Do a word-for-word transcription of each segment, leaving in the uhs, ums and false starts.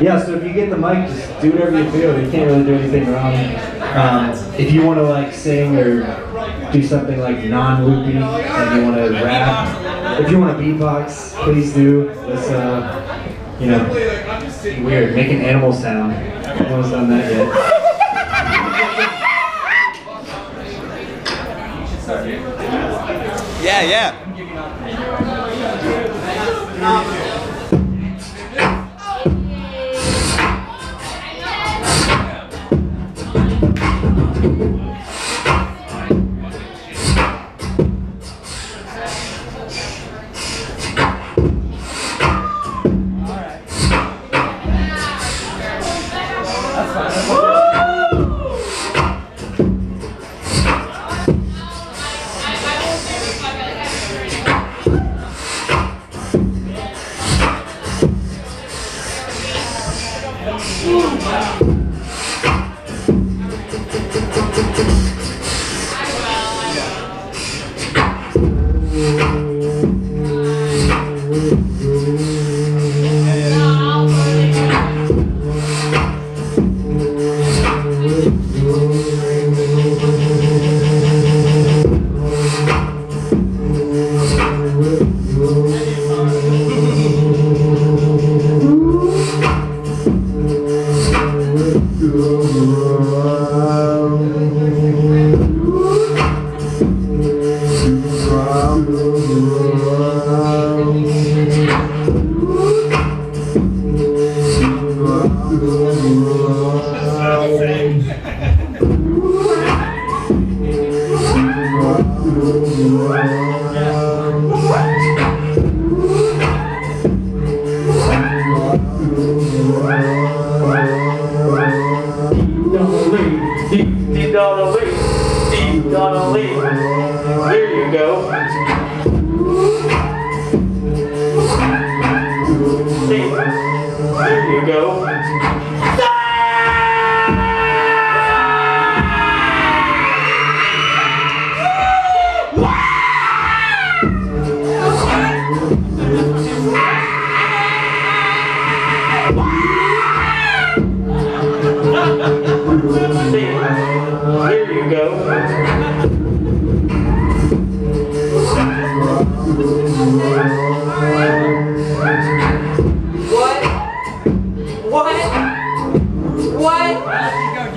Yeah, so if you get the mic, just do whatever you feel. You can't really do anything wrong. Um, if you want to like sing or do something like non-loopy, and you want to rap, if you want to beatbox, please do. Let's, uh, you know, weird. Make an animal sound. No one's done that yet. Yeah, yeah.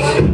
What?